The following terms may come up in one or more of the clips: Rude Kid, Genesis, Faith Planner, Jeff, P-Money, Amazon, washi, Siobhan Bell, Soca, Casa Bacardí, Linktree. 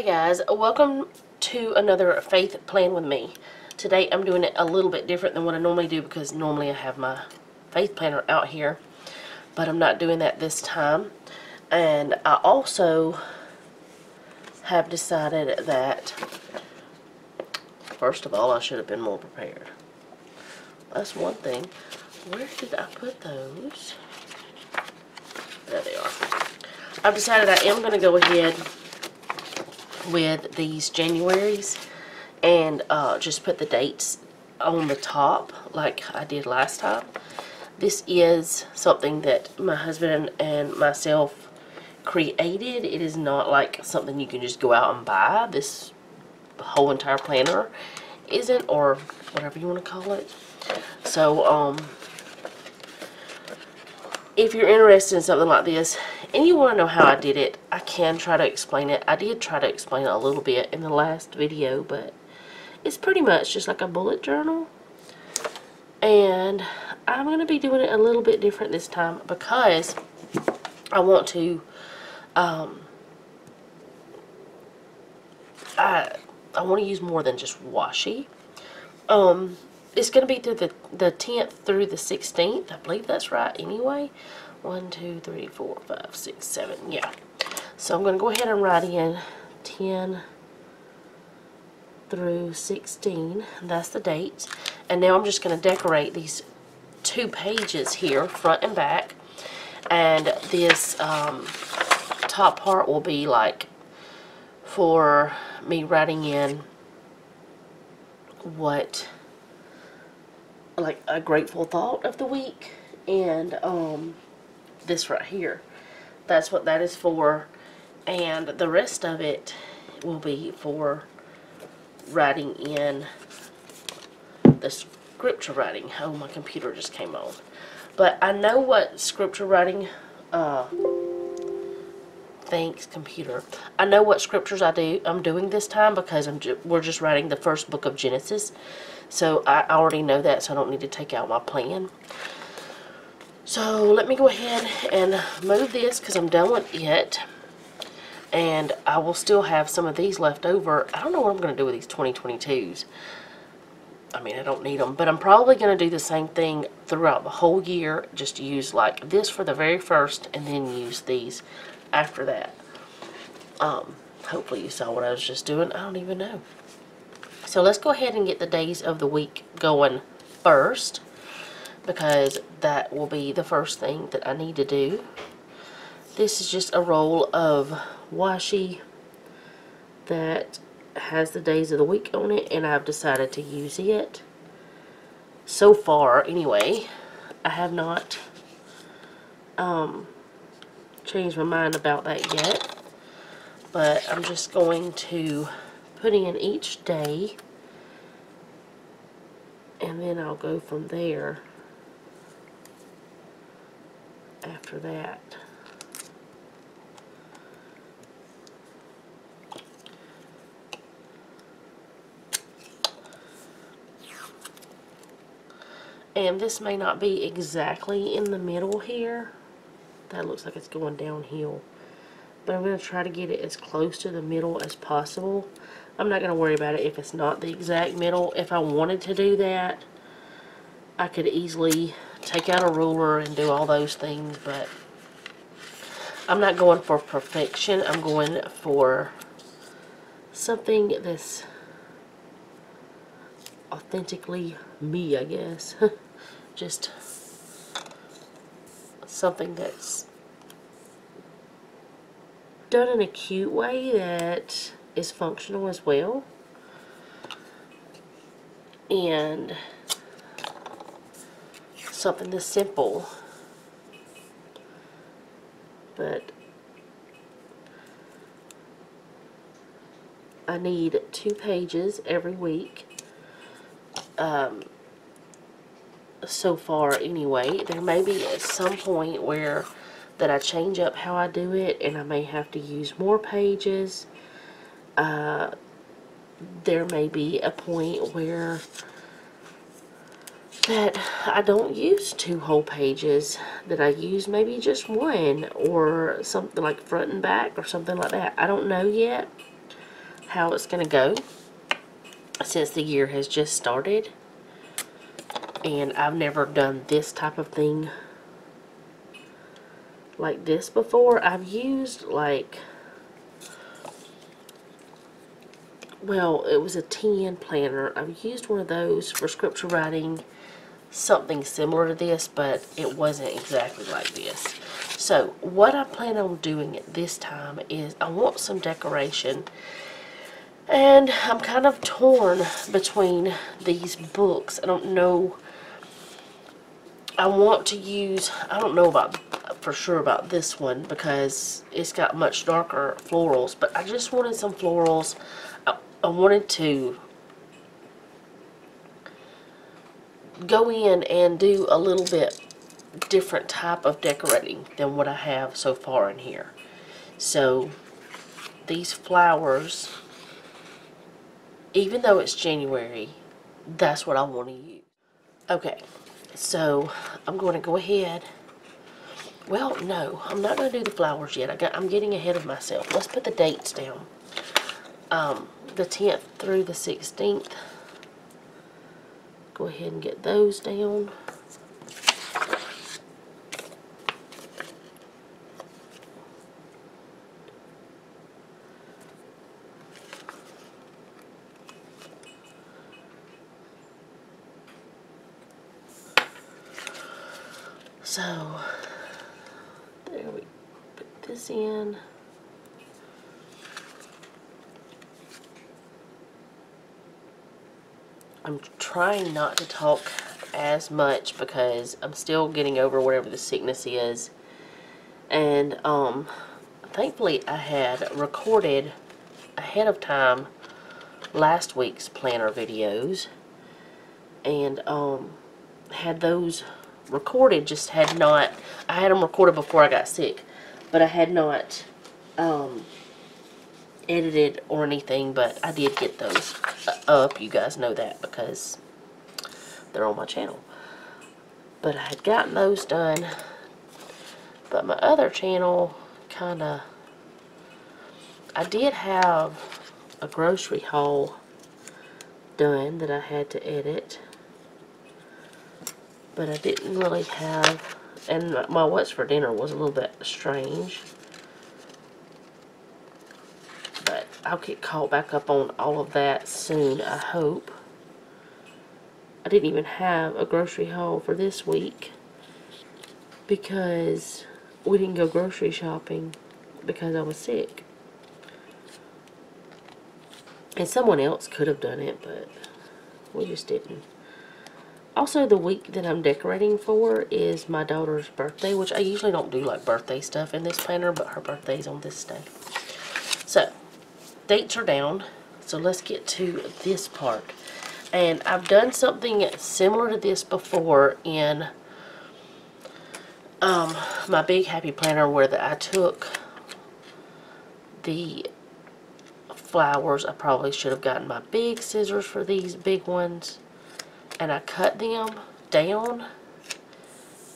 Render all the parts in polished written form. Hey guys, welcome to another faith plan with me. Today I'm doing it a little bit different than what I normally do because normally I have my faith planner out here, but I'm not doing that this time. And I also have decided that, first of all, I should have been more prepared. That's one thing. Where did I put those? There they are. I've decided I am going to go ahead with these Januaries and just put the dates on the top like I did last time. This is something that my husband and myself created. It is not like something you can just go out and buy. This whole entire planner isn't, or whatever you want to call it. So if you're interested in something like this and you want to know how I did it, I can try to explain it. I did try to explain it a little bit in the last video, but it's pretty much just like a bullet journal. And I'm going to be doing it a little bit different this time because I want to, I want to use more than just washi. It's going to be through the 10th through the 16th. I believe that's right anyway. 1, 2, 3, 4, 5, 6, 7. Yeah. So I'm going to go ahead and write in 10 through 16. That's the dates. And now I'm just going to decorate these two pages here, front and back. And this top part will be like for me writing in what, like a grateful thought of the week. And this right here, that's what that is for. And the rest of it will be for writing in the scripture writing. Oh, my computer just came on. But I know what scripture writing, thanks computer, I know what scriptures I'm doing this time because we're just writing the first book of Genesis. So I already know that, so I don't need to take out my plan. So let me go ahead and move this because I'm done with it. And I will still have some of these left over. I don't know what I'm going to do with these 2022s. I mean, I don't need them. But I'm probably going to do the same thing throughout the whole year. Just use like this for the very first and then use these after that. Hopefully you saw what I was just doing. I don't even know. So let's go ahead and get the days of the week going first, because that will be the first thing that I need to do. This is just a roll of washi that has the days of the week on it, and I've decided to use it. So far, anyway, I have not changed my mind about that yet, but I'm just going to put in each day, and then I'll go from there after that. And this may not be exactly in the middle here. That looks like it's going downhill. But I'm going to try to get it as close to the middle as possible. I'm not going to worry about it if it's not the exact middle. If I wanted to do that, I could easily take out a ruler and do all those things, but I'm not going for perfection. I'm going for something that's authentically me, I guess. Just something that's done in a cute way that is functional as well. And something that's simple, but I need 2 pages every week so far anyway. There may be at some point where that I change up how I do it and I may have to use more pages. There may be a point where that I don't use 2 whole pages, that I use maybe just 1 or something like front and back or something like that. I don't know yet. how it's going to go since the year has just started. And I've never done this type of thing like this before. I've used like, well, it was a 10 planner. I've used one of those for scripture writing, something similar to this, but it wasn't exactly like this. So what I plan on doing at this time is I want some decoration, and I'm kind of torn between these books. I don't know. I want to use, I don't know about for sure about this one because it's got much darker florals, but I just wanted some florals. I wanted to go in and do a little bit different type of decorating than what I have so far in here. So these flowers, even though it's January, that's what I want to use. Okay, so I'm going to go ahead. Well, no, I'm not going to do the flowers yet. I'm getting ahead of myself. Let's put the dates down. The 10th through the 16th. Go ahead and get those down. So there we put this in. I'm trying not to talk as much because I'm still getting over whatever the sickness is, and thankfully I had recorded ahead of time last week's planner videos, and had those recorded, just had not, I had them recorded before I got sick, but I had not edited or anything, but I did get those up. You guys know that because they're on my channel. But I had gotten those done, but my other channel kind of, I did have a grocery haul done that I had to edit, but I didn't really have, and my what's for dinner was a little bit strange. I'll get caught back up on all of that soon, I hope. I didn't even have a grocery haul for this week because we didn't go grocery shopping because I was sick. And someone else could have done it, but we just didn't. Also, the week that I'm decorating for is my daughter's birthday, which I usually don't do like birthday stuff in this planner, but her birthday's on this day. So dates are down, so let's get to this part. And I've done something similar to this before in my big happy planner, where I took the flowers. I probably should have gotten my big scissors for these big ones, and I cut them down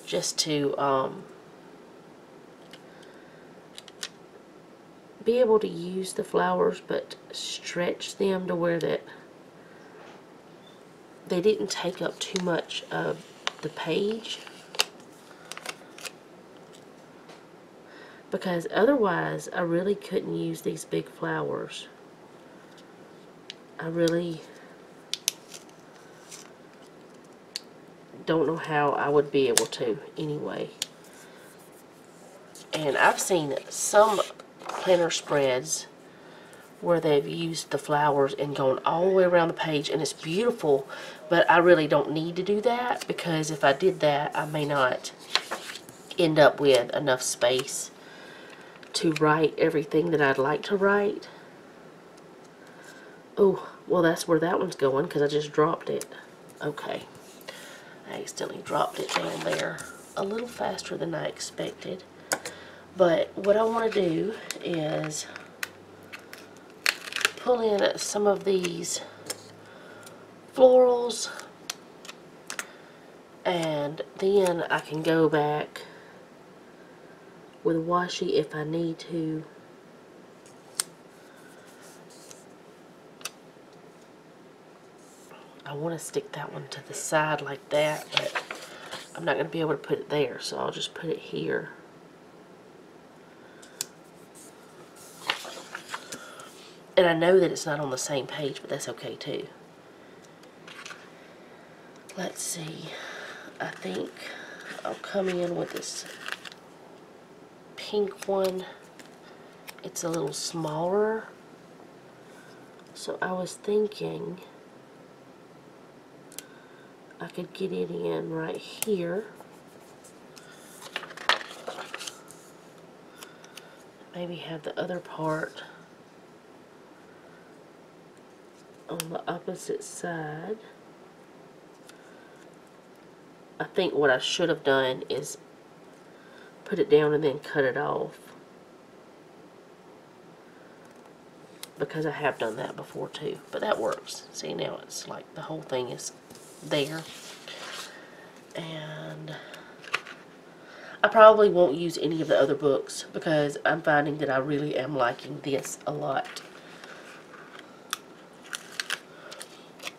just to be able to use the flowers, but stretch them to where that they didn't take up too much of the page, because otherwise I really couldn't use these big flowers. I really don't know how I would be able to anyway. And I've seen some planner spreads where they've used the flowers and gone all the way around the page, and it's beautiful, but I really don't need to do that, because if I did that I may not end up with enough space to write everything that I'd like to write. Oh, well, that's where that one's going because I just dropped it. Okay, I accidentally dropped it down there a little faster than I expected. But what I want to do is pull in some of these florals, and then I can go back with washi if I need to. I want to stick that one to the side like that, but I'm not going to be able to put it there, so I'll just put it here. And I know that it's not on the same page, but that's okay too. Let's see. I think I'll come in with this pink one. It's a little smaller. So I was thinking I could get it in right here. Maybe have the other part on the opposite side. I think what I should have done is put it down and then cut it off, because I have done that before too, but that works. See, now it's like the whole thing is there. And I probably won't use any of the other books because I'm finding that I really am liking this a lot.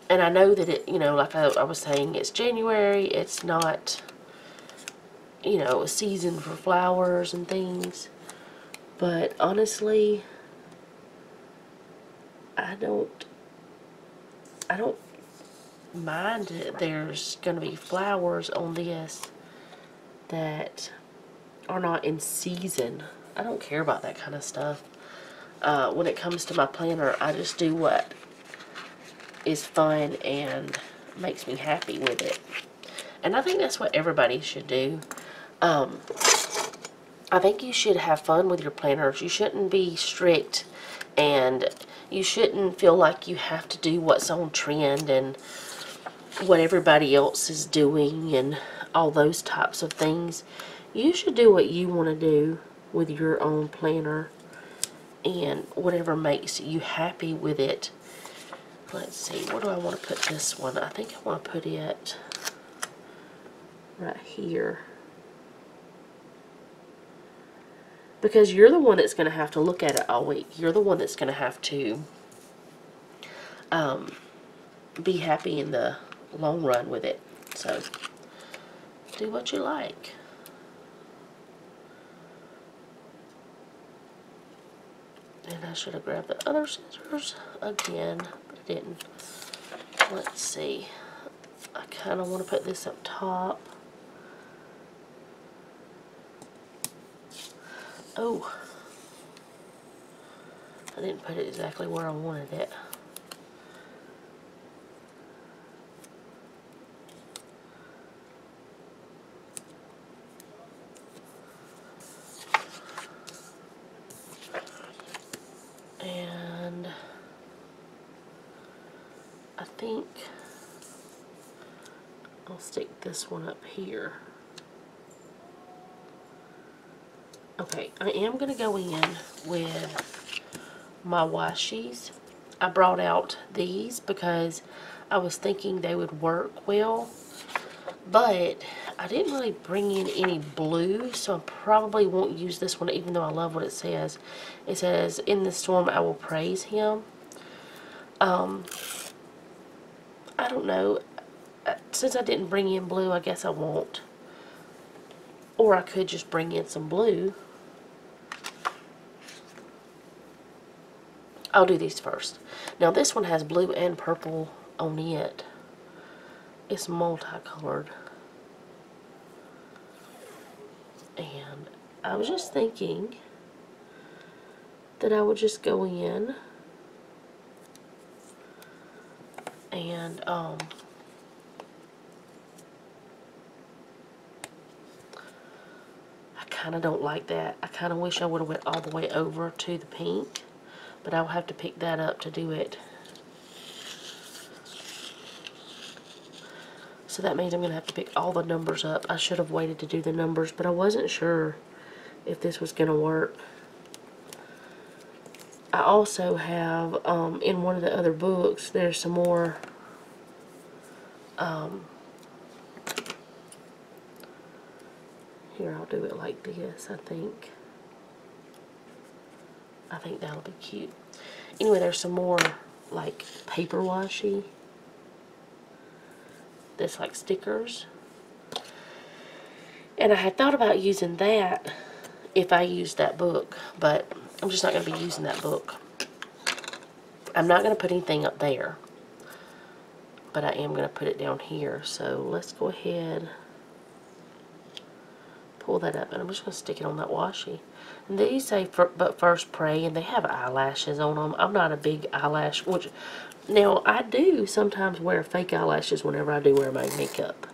And I know that it, you know, like I was saying, it's January. It's not, you know, a season for flowers and things. But honestly, I don't mind that there's going to be flowers on this that are not in season. I don't care about that kind of stuff. When it comes to my planner, I just do what is fun and makes me happy with it. And I think that's what everybody should do. I think you should have fun with your planners. You shouldn't be strict, and you shouldn't feel like you have to do what's on trend and what everybody else is doing and all those types of things. You should do what you want to do with your own planner and whatever makes you happy with it. Let's see, where do I want to put this one? I think I want to put it right here, because you're the one that's going to have to look at it all week. You're the one that's going to have to be happy in the long run with it. So do what you like. And I should have grabbed the other scissors again. Didn't. Let's see. I kind of want to put this up top. Oh, I didn't put it exactly where I wanted it. This one up here. Okay, I am going to go in with my washi. I brought out these because I was thinking they would work well, but I didn't really bring in any blue, so I probably won't use this one, even though I love what it says. It says, "In the storm I will praise him." I don't know. Since I didn't bring in blue, I guess I won't. Or I could just bring in some blue. I'll do these first. Now this one has blue and purple on it. It's multicolored. And I was just thinking that I would just go in and I kind of don't like that. I kind of wish I would have went all the way over to the pink, but I'll have to pick that up to do it. So that means I'm going to have to pick all the numbers up. I should have waited to do the numbers, but I wasn't sure if this was going to work. I also have, in one of the other books, there's some more here, I'll do it like this, I think. I think that'll be cute. Anyway, there's some more, like, paper washi. that's like stickers. And I had thought about using that if I used that book, but I'm just not going to be using that book. I'm not going to put anything up there, but I am going to put it down here. So let's go ahead, pull that up, and I'm just going to stick it on that washi. And these say, but first pray, and they have eyelashes on them. I'm not a big eyelash, which, now I do sometimes wear fake eyelashes whenever I do wear my makeup.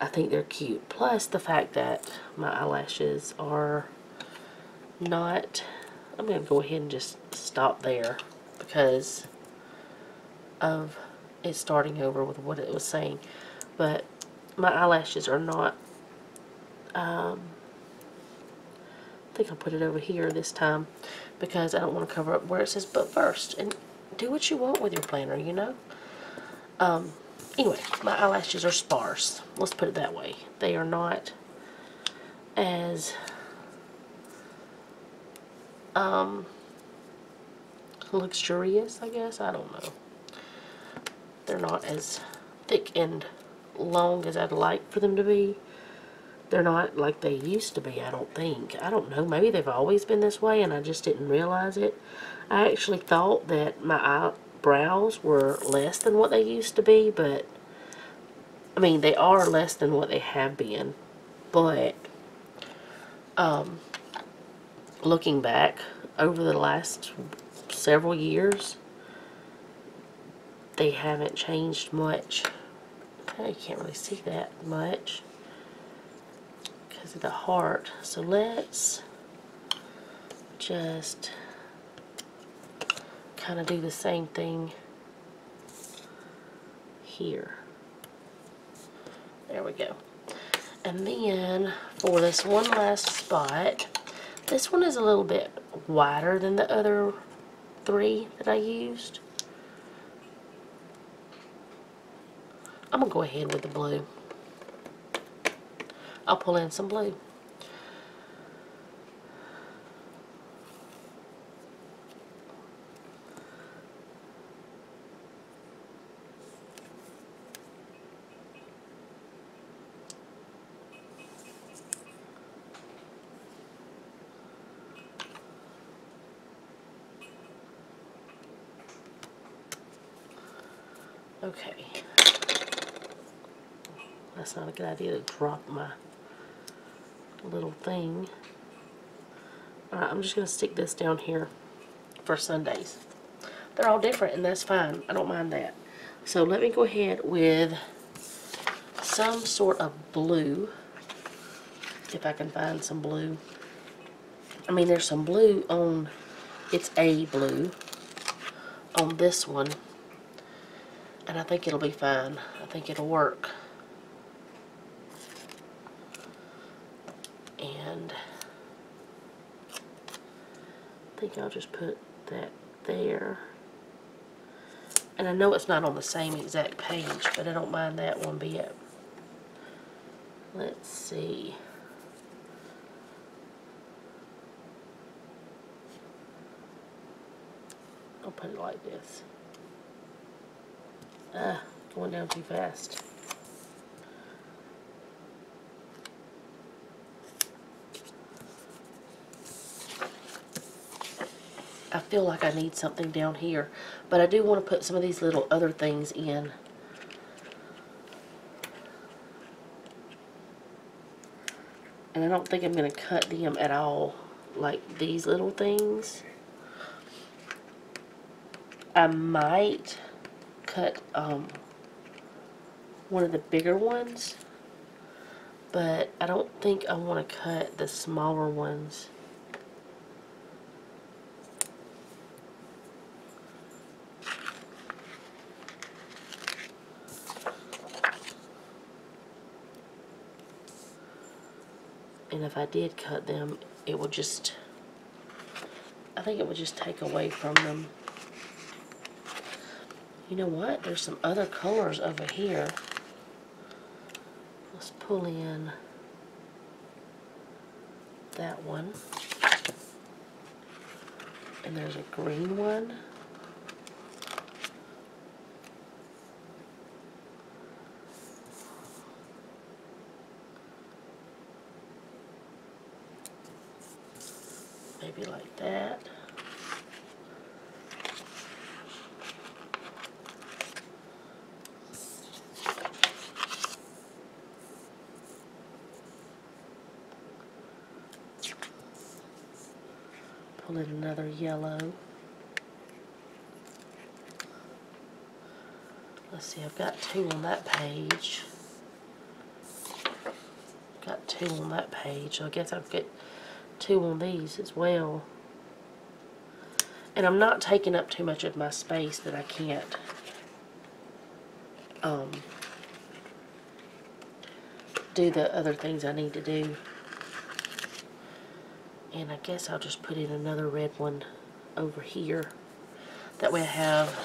I think they're cute. Plus the fact that my eyelashes are not, I'm going to go ahead and just stop there because of it starting over with what it was saying. But my eyelashes are not, I think I'll put it over here this time because I don't want to cover up where it says but first. And do what you want with your planner, you know. Anyway, my eyelashes are sparse. Let's put it that way. They are not as luxurious, I guess. I don't know. They're not as thick and long as I'd like for them to be. They're not like they used to be, I don't think. I don't know. Maybe they've always been this way and I just didn't realize it. I actually thought that my eyebrows were less than what they used to be, but I mean they are less than what they have been, but looking back over the last several years they haven't changed much. I can't really see that much because of the heart, so let's just kind of do the same thing here. There we go. And then for this one last spot, this one is a little bit wider than the other three that I used. I'm gonna go ahead with the blue. I'll pull in some blue. Okay, that's not a good idea to drop my little thing. Alright, I'm just going to stick this down here for Sundays. They're all different and that's fine. I don't mind that. So let me go ahead with some sort of blue, if I can find some blue. I mean there's some blue on, it's a blue on this one. And I think it'll be fine. I think it'll work. And I think I'll just put that there. And I know it's not on the same exact page, but I don't mind that one bit. Let's see. I'll put it like this. Going down too fast. I feel like I need something down here, but I do want to put some of these little other things in. And I don't think I'm going to cut them at all, like these little things. I might cut one of the bigger ones, but I don't think I want to cut the smaller ones. And if I did cut them, it would just, I think it would just take away from them. You know what? There's some other colors over here. Let's pull in that one. And there's a green one. maybe like that. Pull in another yellow. Let's see, I've got two on that page. Got two on that page, so I guess I'll get two on these as well. And I'm not taking up too much of my space that I can't do the other things I need to do. And I guess I'll just put in another red one over here. That way I have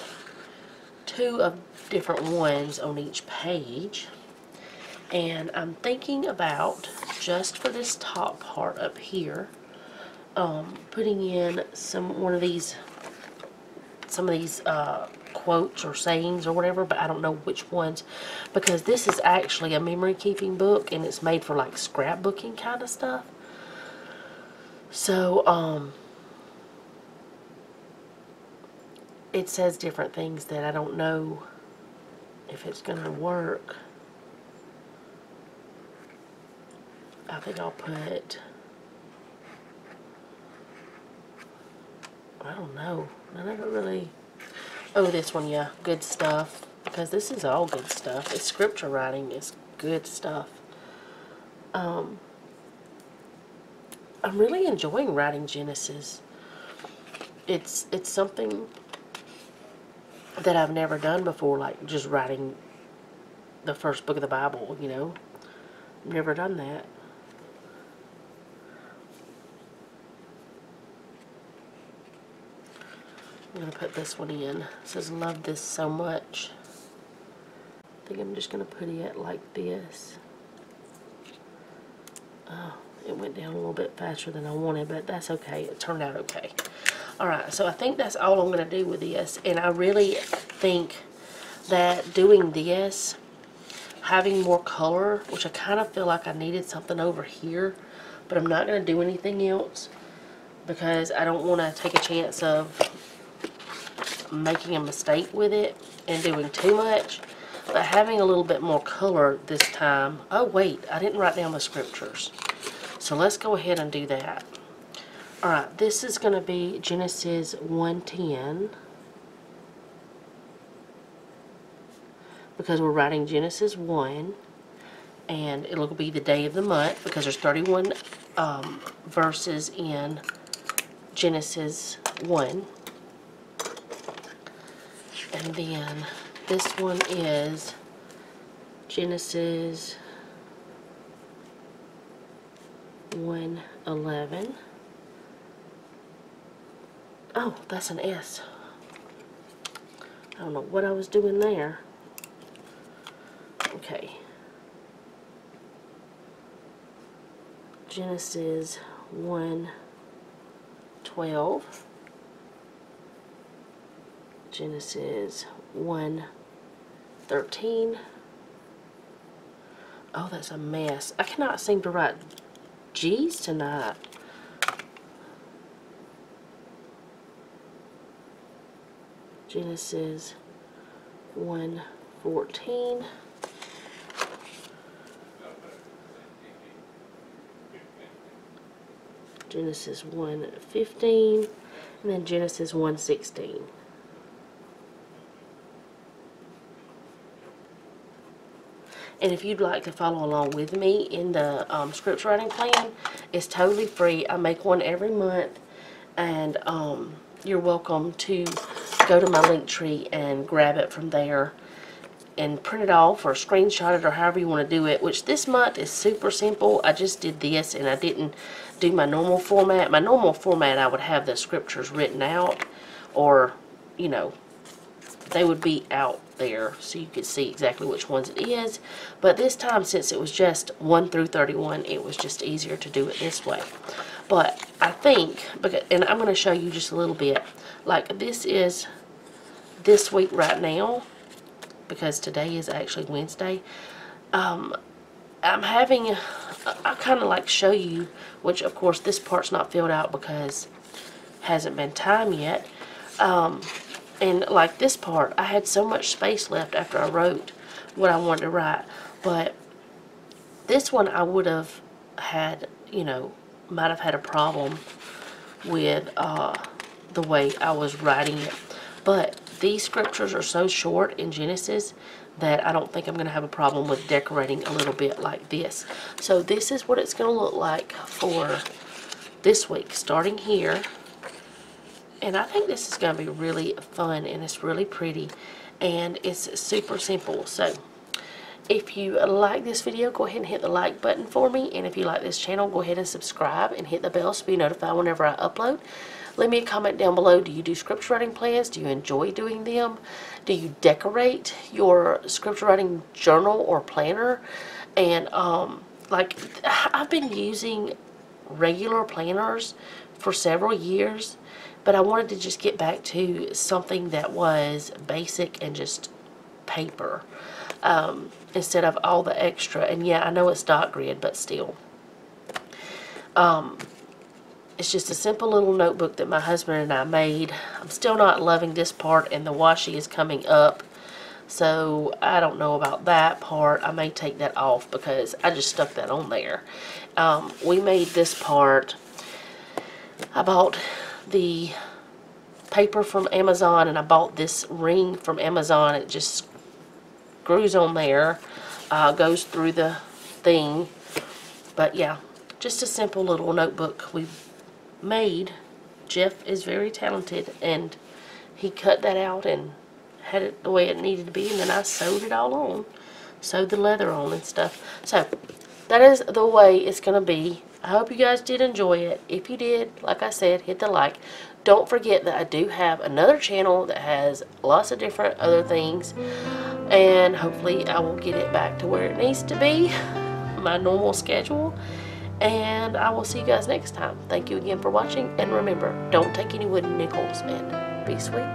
two of different ones on each page. And I'm thinking about, just for this top part up here, putting in some of these quotes or sayings or whatever, but I don't know which ones, because this is actually a memory keeping book and it's made for like scrapbooking kind of stuff. So it says different things that I don't know if it's going to work. I think I'll put, I don't know, I never really, oh, this one, yeah, good stuff, because this is all good stuff. It's scripture writing, it's good stuff. I'm really enjoying writing Genesis. It's something that I've never done before, like just writing the first book of the Bible, you know. I've never done that. I'm going to put this one in. It says, love this so much. I think I'm just going to put it like this. Oh, it went down a little bit faster than I wanted, but that's okay. It turned out okay. Alright, so I think that's all I'm going to do with this. And I really think that doing this, having more color, which I kind of feel like I needed something over here, but I'm not going to do anything else because I don't want to take a chance of making a mistake with it and doing too much, but having a little bit more color this time. Oh wait, I didn't write down the scriptures, so let's go ahead and do that. Alright, this is going to be Genesis 1:10, because we're writing Genesis 1, and it'll be the day of the month, because there's 31 verses in Genesis 1. And then this one is Genesis 1:11. Oh, that's an S. I don't know what I was doing there. Okay. Genesis 1:12. Genesis 1:13. Oh, that's a mess. I cannot seem to write G's tonight. Genesis 1:14. Genesis 1:15. And then Genesis 1:16. And if you'd like to follow along with me in the scripture writing plan, it's totally free. I make one every month, and you're welcome to go to my Linktree and grab it from there and print it off or screenshot it or however you want to do it, which this month is super simple. I just did this, and I didn't do my normal format. My normal format, I would have the scriptures written out, or, you know, they would be out there so you could see exactly which ones it is. But this time, since it was just 1 through 31, it was just easier to do it this way. But I think, and I'm going to show you just a little bit, like this is this week right now, because today is actually Wednesday. I'm having, I kind of like show you, which of course this part's not filled out because hasn't been time yet. And like this part, I had so much space left after I wrote what I wanted to write. But this one I would have had, you know, might have had a problem with the way I was writing it. But these scriptures are so short in Genesis that I don't think I'm going to have a problem with decorating a little bit like this. So this is what it's going to look like for this week, starting here. And I think this is going to be really fun, and it's really pretty, and it's super simple. So if you like this video, go ahead and hit the like button for me. And if you like this channel, go ahead and subscribe and hit the bell so be notified whenever I upload. Leave me a comment down below. Do you do scripture writing plans? Do you enjoy doing them? Do you decorate your scripture writing journal or planner? And like, I've been using regular planners for several years, but I wanted to just get back to something that was basic and just paper, instead of all the extra. And yeah, I know it's dot grid, but still. It's just a simple little notebook that my husband and I made. I'm still not loving this part, and the washi is coming up, so I don't know about that part. I may take that off because I just stuck that on there. We made this part. I bought the paper from Amazon, and I bought this ring from Amazon. It just screws on there, goes through the thing. But yeah, just a simple little notebook we made. Jeff is very talented, and he cut that out and had it the way it needed to be, and then I sewed it all on, sewed the leather on and stuff. So that is the way it's going to be. I hope you guys did enjoy it. If you did, like I said, hit the like. Don't forget that I do have another channel that has lots of different other things, and hopefully I will get it back to where it needs to be, my normal schedule. And I will see you guys next time. Thank you again for watching, and remember, don't take any wooden nickels, and be sweet.